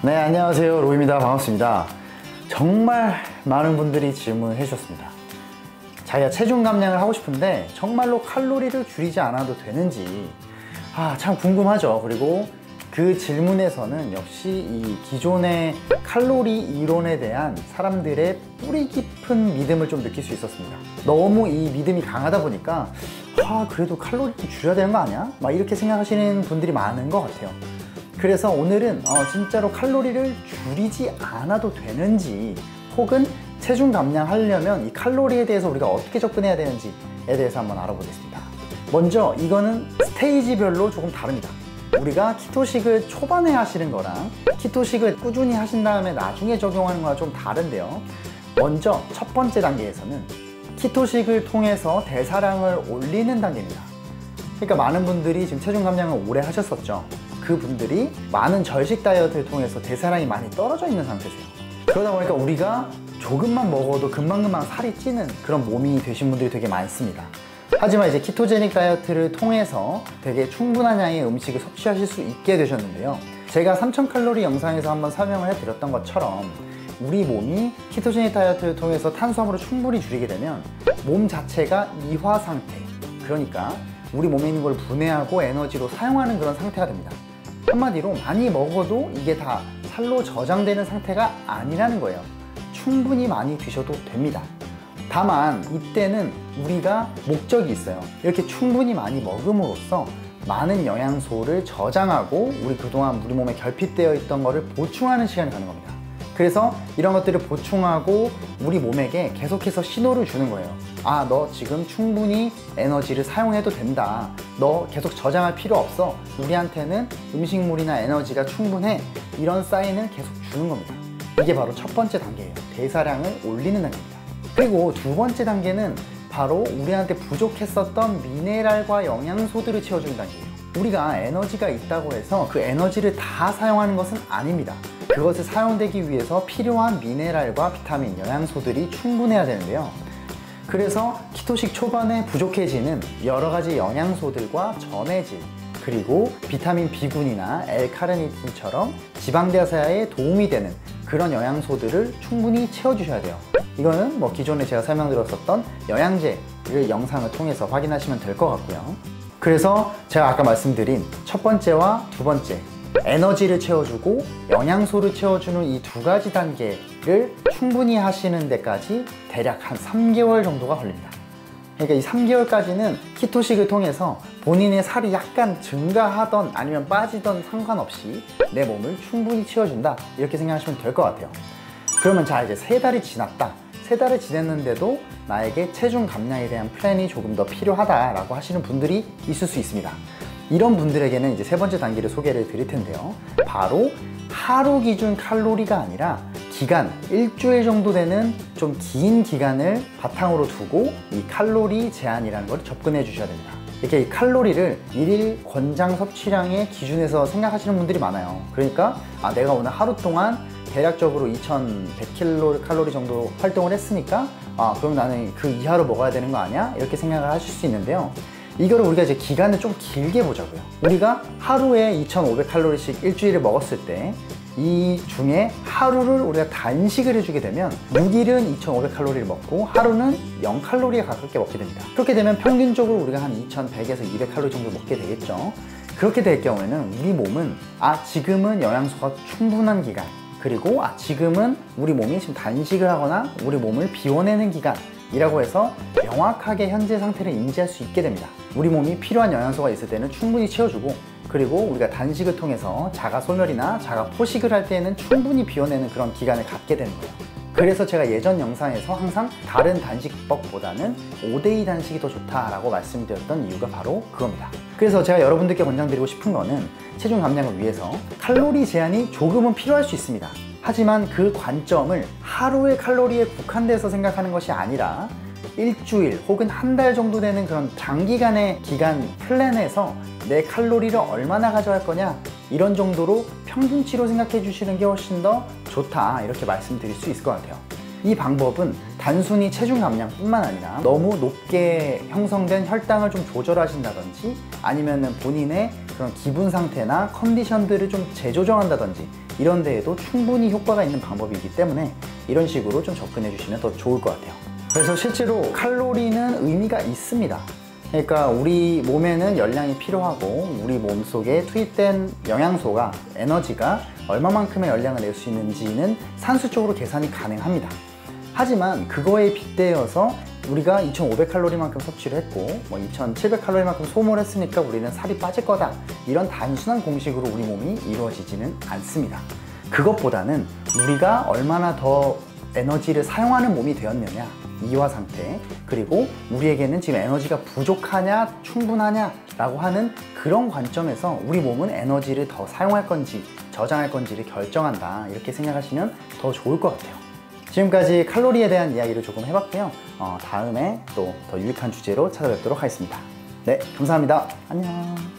네, 안녕하세요. 로이입니다. 반갑습니다. 정말 많은 분들이 질문을 해주셨습니다. 자기가 체중 감량을 하고 싶은데 정말로 칼로리를 줄이지 않아도 되는지 참 궁금하죠. 그리고 그 질문에서는 역시 이 기존의 칼로리 이론에 대한 사람들의 뿌리 깊은 믿음을 좀 느낄 수 있었습니다. 너무 이 믿음이 강하다 보니까 그래도 칼로리를 줄여야 되는 거 아니야? 막 이렇게 생각하시는 분들이 많은 것 같아요. 그래서 오늘은 진짜로 칼로리를 줄이지 않아도 되는지, 혹은 체중 감량하려면 이 칼로리에 대해서 우리가 어떻게 접근해야 되는지에 대해서 한번 알아보겠습니다. 먼저 이거는 스테이지별로 조금 다릅니다. 우리가 키토식을 초반에 하시는 거랑 키토식을 꾸준히 하신 다음에 나중에 적용하는 거랑 좀 다른데요. 먼저 첫 번째 단계에서는 키토식을 통해서 대사량을 올리는 단계입니다. 그러니까 많은 분들이 지금 체중 감량을 오래 하셨었죠. 그분들이 많은 절식 다이어트를 통해서 대사량이 많이 떨어져 있는 상태세요. 그러다 보니까 우리가 조금만 먹어도 금방금방 살이 찌는 그런 몸이 되신 분들이 되게 많습니다. 하지만 이제 키토제닉 다이어트를 통해서 되게 충분한 양의 음식을 섭취하실 수 있게 되셨는데요. 제가 3000칼로리 영상에서 한번 설명을 해드렸던 것처럼 우리 몸이 키토제닉 다이어트를 통해서 탄수화물을 충분히 줄이게 되면 몸 자체가 이화 상태, 그러니까 우리 몸에 있는 걸 분해하고 에너지로 사용하는 그런 상태가 됩니다. 한마디로 많이 먹어도 이게 다 살로 저장되는 상태가 아니라는 거예요. 충분히 많이 드셔도 됩니다. 다만 이때는 우리가 목적이 있어요. 이렇게 충분히 많이 먹음으로써 많은 영양소를 저장하고 우리 그동안 우리 몸에 결핍되어 있던 거를 보충하는 시간이 가는 겁니다. 그래서 이런 것들을 보충하고 우리 몸에게 계속해서 신호를 주는 거예요. 너 지금 충분히 에너지를 사용해도 된다. 너 계속 저장할 필요 없어. 우리한테는 음식물이나 에너지가 충분해. 이런 사인을 계속 주는 겁니다. 이게 바로 첫 번째 단계예요. 대사량을 올리는 단계입니다. 그리고 두 번째 단계는 바로 우리한테 부족했었던 미네랄과 영양소들을 채워주는 단계예요. 우리가 에너지가 있다고 해서 그 에너지를 다 사용하는 것은 아닙니다. 그것을 사용되기 위해서 필요한 미네랄과 비타민, 영양소들이 충분해야 되는데요. 그래서 키토식 초반에 부족해지는 여러 가지 영양소들과 전해질, 그리고 비타민 B군이나 L카르니틴처럼 지방대사에 도움이 되는 그런 영양소들을 충분히 채워주셔야 돼요. 이거는 기존에 제가 설명드렸었던 영양제를 영상을 통해서 확인하시면 될 것 같고요. 그래서 제가 아까 말씀드린 첫 번째와 두 번째, 에너지를 채워주고 영양소를 채워주는 이 두 가지 단계를 충분히 하시는 데까지 대략 한 3개월 정도가 걸립니다. 그러니까 이 3개월까지는 키토식을 통해서 본인의 살이 약간 증가하던 아니면 빠지던 상관없이 내 몸을 충분히 채워준다, 이렇게 생각하시면 될 것 같아요. 그러면 이제 3달이 지났다. 3달이 지났는데도 나에게 체중 감량에 대한 플랜이 조금 더 필요하다라고 하시는 분들이 있을 수 있습니다. 이런 분들에게는 이제 세 번째 단계를 소개를 드릴 텐데요. 바로 하루 기준 칼로리가 아니라 기간, 일주일 정도 되는 좀 긴 기간을 바탕으로 두고 이 칼로리 제한이라는 걸 접근해 주셔야 됩니다. 이렇게 이 칼로리를 1일 권장 섭취량의 기준에서 생각하시는 분들이 많아요. 그러니까 내가 오늘 하루 동안 대략적으로 2100kcal 정도 활동을 했으니까 그럼 나는 그 이하로 먹어야 되는 거 아니야? 이렇게 생각을 하실 수 있는데요. 이거를 우리가 이제 기간을 좀 길게 보자고요. 우리가 하루에 2500칼로리씩 일주일을 먹었을 때 이 중에 하루를 우리가 단식을 해주게 되면 6일은 2500칼로리를 먹고 하루는 0칼로리에 가깝게 먹게 됩니다. 그렇게 되면 평균적으로 우리가 한 2100에서 200칼로리 정도 먹게 되겠죠. 그렇게 될 경우에는 우리 몸은 지금은 영양소가 충분한 기간, 그리고 지금은 우리 몸이 지금 단식을 하거나 우리 몸을 비워내는 기간이라고 해서 명확하게 현재 상태를 인지할 수 있게 됩니다. 우리 몸이 필요한 영양소가 있을 때는 충분히 채워주고, 그리고 우리가 단식을 통해서 자가소멸이나 자가포식을 할 때에는 충분히 비워내는 그런 기간을 갖게 되는 거예요. 그래서 제가 예전 영상에서 항상 다른 단식법보다는 5:2 단식이 더 좋다라고 말씀드렸던 이유가 바로 그겁니다. 그래서 제가 여러분들께 권장드리고 싶은 거는 체중 감량을 위해서 칼로리 제한이 조금은 필요할 수 있습니다. 하지만 그 관점을 하루의 칼로리에 국한돼서 생각하는 것이 아니라 일주일 혹은 한 달 정도 되는 그런 장기간의 기간 플랜에서 내 칼로리를 얼마나 가져갈 거냐, 이런 정도로 평균치로 생각해 주시는 게 훨씬 더 좋다, 이렇게 말씀드릴 수 있을 것 같아요. 이 방법은 단순히 체중 감량뿐만 아니라 너무 높게 형성된 혈당을 좀 조절하신다든지 아니면 본인의 그런 기분 상태나 컨디션들을 좀 재조정한다든지 이런 데에도 충분히 효과가 있는 방법이기 때문에 이런 식으로 좀 접근해 주시면 더 좋을 것 같아요. 그래서 실제로 칼로리는 의미가 있습니다. 그러니까 우리 몸에는 열량이 필요하고 우리 몸속에 투입된 영양소가 에너지가 얼마만큼의 열량을 낼 수 있는지는 산수적으로 계산이 가능합니다. 하지만 그거에 빗대어서 우리가 2500칼로리만큼 섭취를 했고 뭐 2700칼로리만큼 소모를 했으니까 우리는 살이 빠질 거다 이런 단순한 공식으로 우리 몸이 이루어지지는 않습니다. 그것보다는 우리가 얼마나 더 에너지를 사용하는 몸이 되었느냐, 이화 상태, 그리고 우리에게는 지금 에너지가 부족하냐 충분하냐 라고 하는 그런 관점에서 우리 몸은 에너지를 더 사용할 건지 저장할 건지를 결정한다, 이렇게 생각하시면 더 좋을 것 같아요. 지금까지 칼로리에 대한 이야기를 조금 해봤고요. 다음에 또 더 유익한 주제로 찾아뵙도록 하겠습니다. 네, 감사합니다. 안녕.